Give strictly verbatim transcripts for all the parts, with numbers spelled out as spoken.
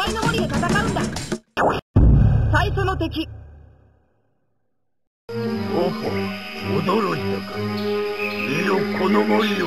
体の森で戦うんだ。最初の敵。おお、驚いたか。見よこの森よ。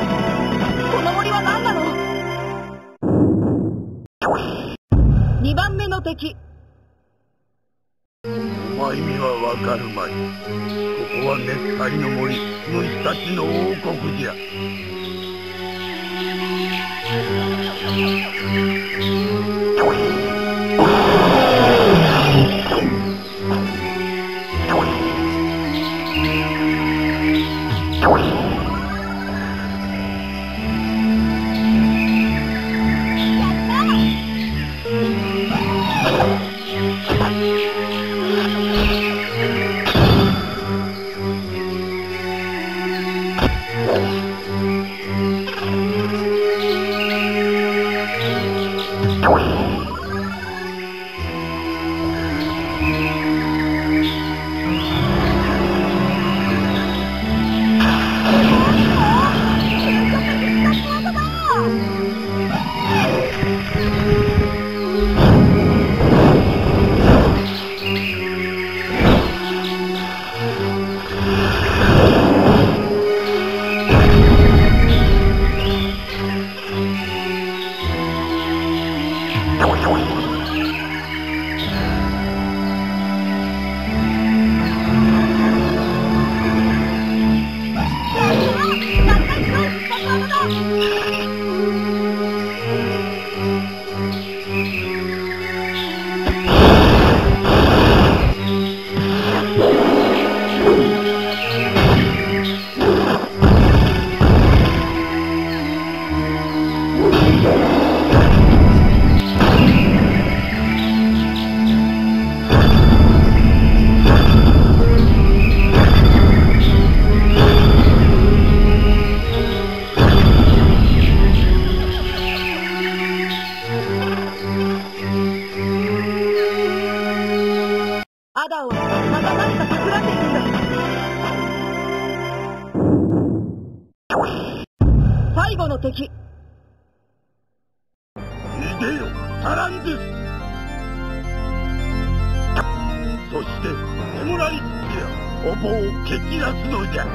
的。いでよ、タランデス。そしてエモライスやオボを蹴散らすのじゃ。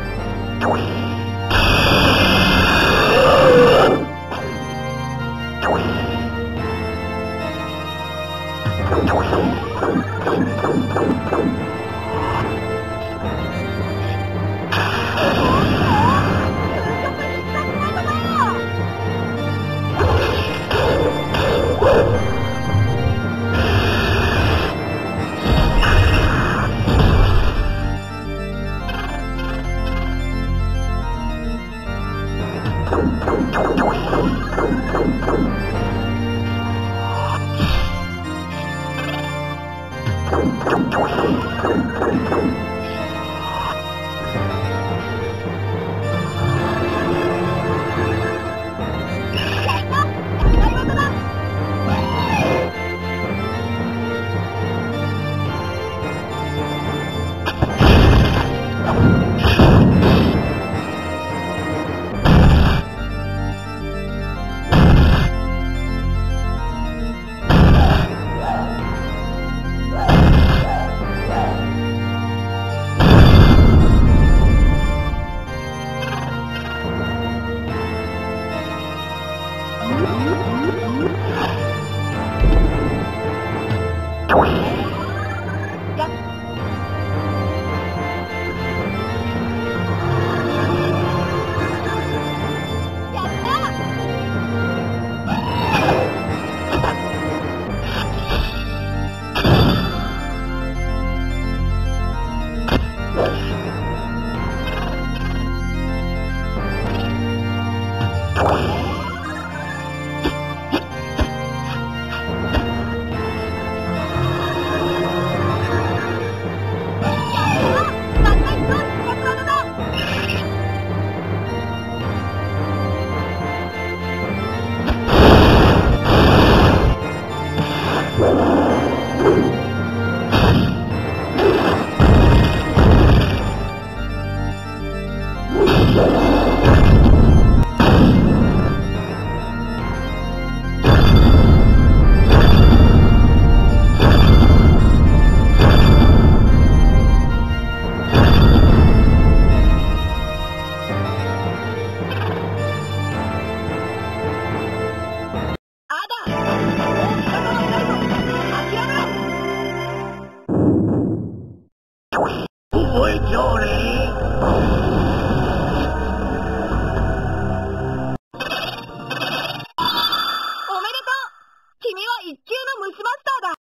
君は一級の虫マスターだ。